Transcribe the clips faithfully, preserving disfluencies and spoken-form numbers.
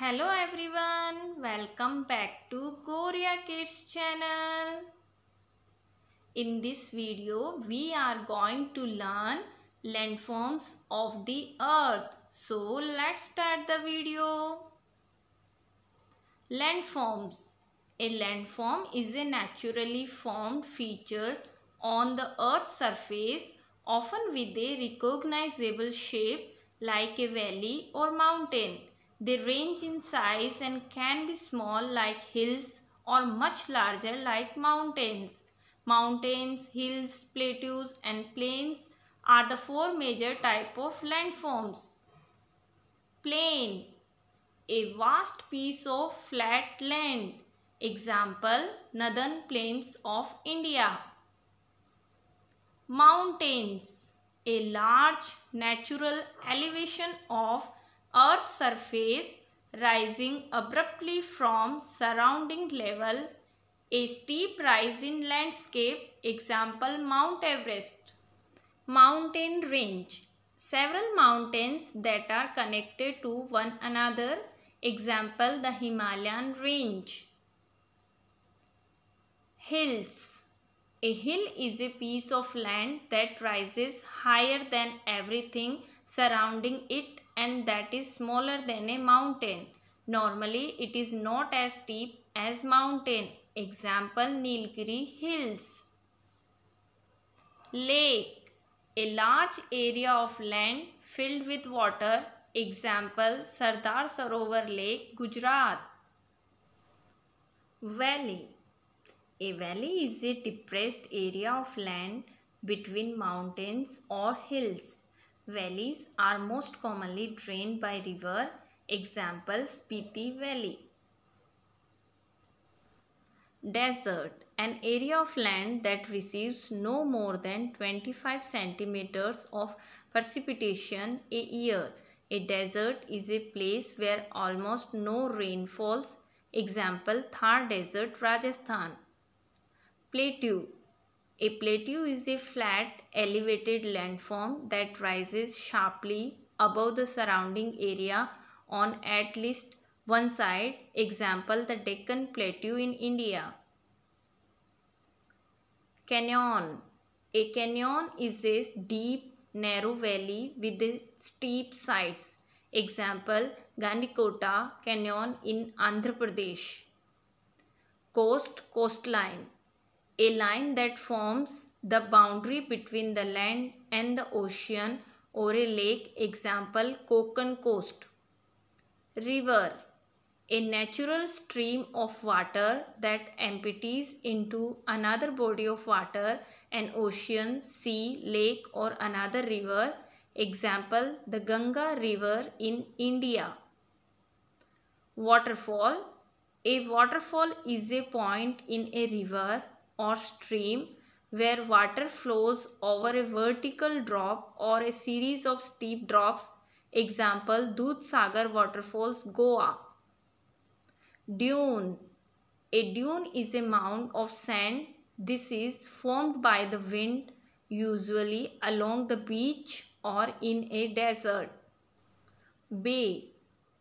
Hello everyone, welcome back to GoRiya Kids channel. In this video we are going to learn landforms of the earth. So let's start the video. Landforms. A landform is a naturally formed features on the earth's surface, often with a recognizable shape like a valley or mountain. They range in size and can be small like hills or much larger like mountains. Mountains, hills, plateaus and plains are the four major types of landforms. Plain. A vast piece of flat land. Example, northern plains of India. Mountains. A large natural elevation of Earth's surface rising abruptly from surrounding level, a steep rise in landscape, example Mount Everest. Mountain range. Several mountains that are connected to one another, example the Himalayan Range. Hills. A hill is a piece of land that rises higher than everything surrounding it and that is smaller than a mountain. Normally, it is not as steep as mountain. Example, Nilgiri Hills. Lake. A large area of land filled with water. Example, Sardar Sarovar Lake, Gujarat. Valley. A valley is a depressed area of land between mountains or hills. Valleys are most commonly drained by river, example Spiti Valley. Desert. An area of land that receives no more than twenty-five centimeters of precipitation a year. A desert is a place where almost no rain falls, example Thar Desert, Rajasthan. Plateau. A plateau is a flat, elevated landform that rises sharply above the surrounding area on at least one side, example the Deccan Plateau in India. Canyon. A canyon is a deep, narrow valley with steep sides, example Gandhikota Canyon in Andhra Pradesh. Coast, coastline. A line that forms the boundary between the land and the ocean or a lake, example Konkan Coast. River. A natural stream of water that empties into another body of water, an ocean, sea, lake or another river, example the Ganga River in India. Waterfall. A waterfall is a point in a river or stream where water flows over a vertical drop or a series of steep drops, example Dudhsagar Waterfalls, Goa. Dune. A dune is a mound of sand. This is formed by the wind, usually along the beach or in a desert. Bay.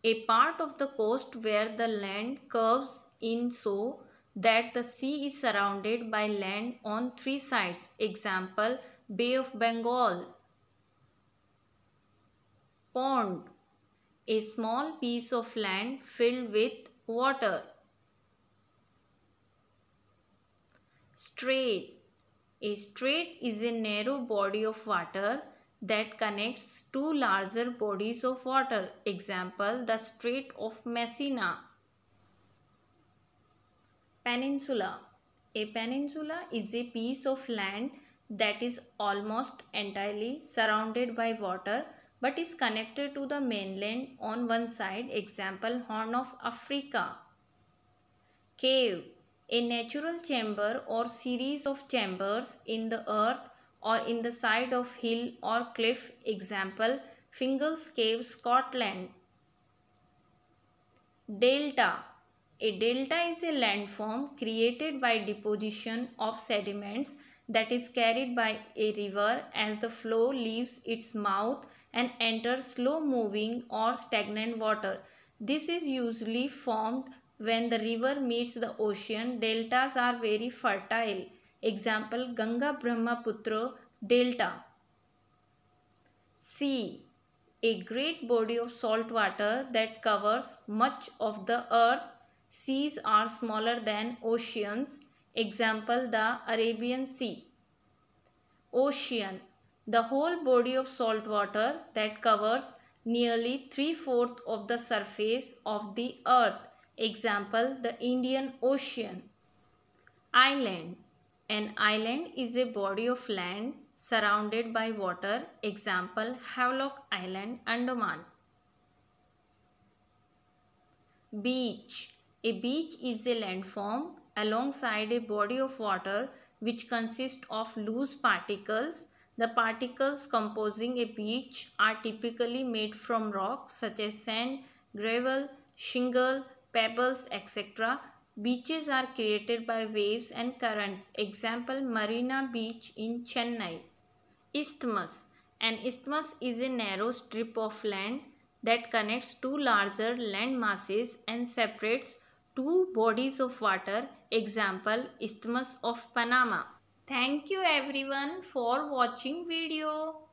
A part of the coast where the land curves in so that the sea is surrounded by land on three sides, example Bay of Bengal. Pond. A small piece of land filled with water. Strait. A strait is a narrow body of water that connects two larger bodies of water, example the Strait of Messina. Peninsula. A peninsula is a piece of land that is almost entirely surrounded by water but is connected to the mainland on one side, example Horn of Africa. Cave. A natural chamber or series of chambers in the earth or in the side of hill or cliff, example Fingal's Cave, Scotland. Delta. A delta is a landform created by deposition of sediments that is carried by a river as the flow leaves its mouth and enters slow-moving or stagnant water. This is usually formed when the river meets the ocean. Deltas are very fertile. Example, Ganga Brahmaputra Delta. Sea, a great body of salt water that covers much of the earth. Seas are smaller than oceans. Example, the Arabian Sea. Ocean, the whole body of salt water that covers nearly three-fourths of the surface of the earth. Example, the Indian Ocean. Island, an island is a body of land surrounded by water. Example, Havelock Island, Andaman. Beach, a beach is a landform alongside a body of water which consists of loose particles. The particles composing a beach are typically made from rocks such as sand, gravel, shingle, pebbles, et cetera. Beaches are created by waves and currents. Example, Marina Beach in Chennai. Isthmus. An isthmus is a narrow strip of land that connects two larger land masses and separates two bodies of water. Example, Isthmus of Panama. Thank you everyone for watching video.